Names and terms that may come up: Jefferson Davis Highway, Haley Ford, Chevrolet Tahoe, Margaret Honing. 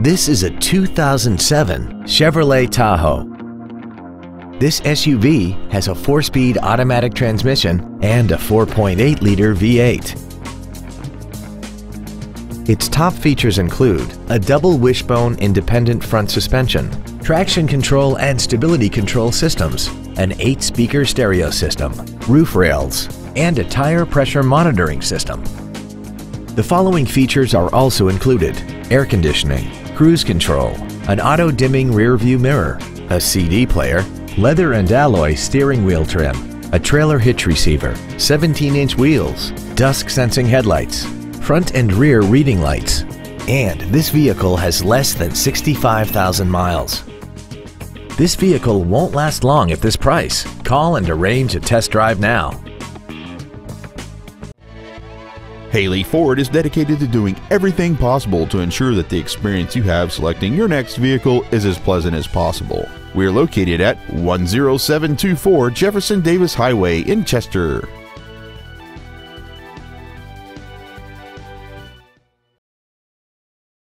This is a 2007 Chevrolet Tahoe. This SUV has a 4-speed automatic transmission and a 4.8-liter V8. Its top features include a double wishbone independent front suspension, traction control and stability control systems, an 8-speaker stereo system, roof rails, and a tire pressure monitoring system. The following features are also included: air conditioning, cruise control, an auto-dimming rear-view mirror, a CD player, leather and alloy steering wheel trim, a trailer hitch receiver, 17-inch wheels, dusk-sensing headlights, front and rear reading lights, and this vehicle has less than 65,000 miles. This vehicle won't last long at this price. Call and arrange a test drive now. Haley Ford is dedicated to doing everything possible to ensure that the experience you have selecting your next vehicle is as pleasant as possible. We are located at 10724 Jefferson Davis Highway in Chester.